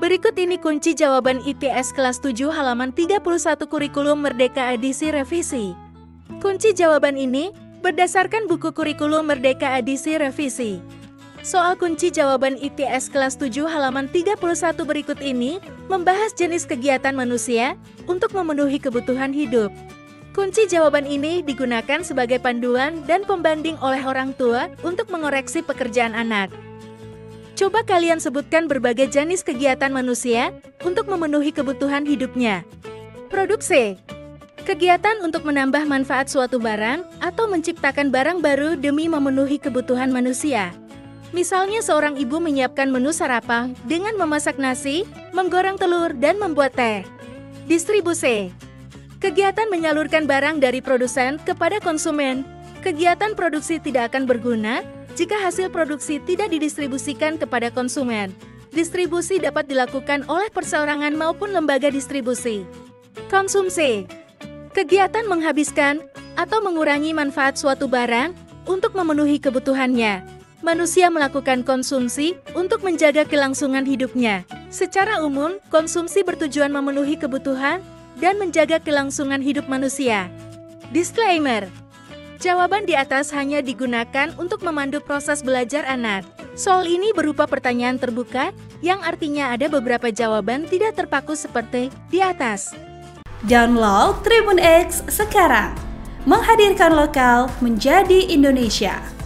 Berikut ini kunci jawaban IPS kelas 7 halaman 31 Kurikulum Merdeka edisi revisi. Kunci jawaban ini berdasarkan buku Kurikulum Merdeka edisi revisi. Soal kunci jawaban IPS kelas 7 halaman 31 berikut ini membahas jenis kegiatan manusia untuk memenuhi kebutuhan hidup. Kunci jawaban ini digunakan sebagai panduan dan pembanding oleh orang tua untuk mengoreksi pekerjaan anak. Coba kalian sebutkan berbagai jenis kegiatan manusia untuk memenuhi kebutuhan hidupnya. Produksi. Kegiatan untuk menambah manfaat suatu barang atau menciptakan barang baru demi memenuhi kebutuhan manusia. Misalnya seorang ibu menyiapkan menu sarapan dengan memasak nasi, menggoreng telur, dan membuat teh. Distribusi. Kegiatan menyalurkan barang dari produsen kepada konsumen. Kegiatan produksi tidak akan berguna jika hasil produksi tidak didistribusikan kepada konsumen. Distribusi dapat dilakukan oleh perseorangan maupun lembaga distribusi. Konsumsi. Kegiatan menghabiskan atau mengurangi manfaat suatu barang untuk memenuhi kebutuhannya. Manusia melakukan konsumsi untuk menjaga kelangsungan hidupnya. Secara umum, konsumsi bertujuan memenuhi kebutuhan dan menjaga kelangsungan hidup manusia. Disclaimer. Jawaban di atas hanya digunakan untuk memandu proses belajar anak. Soal ini berupa pertanyaan terbuka, yang artinya ada beberapa jawaban tidak terpaku seperti di atas. Download TribunX sekarang. Menghadirkan lokal menjadi Indonesia.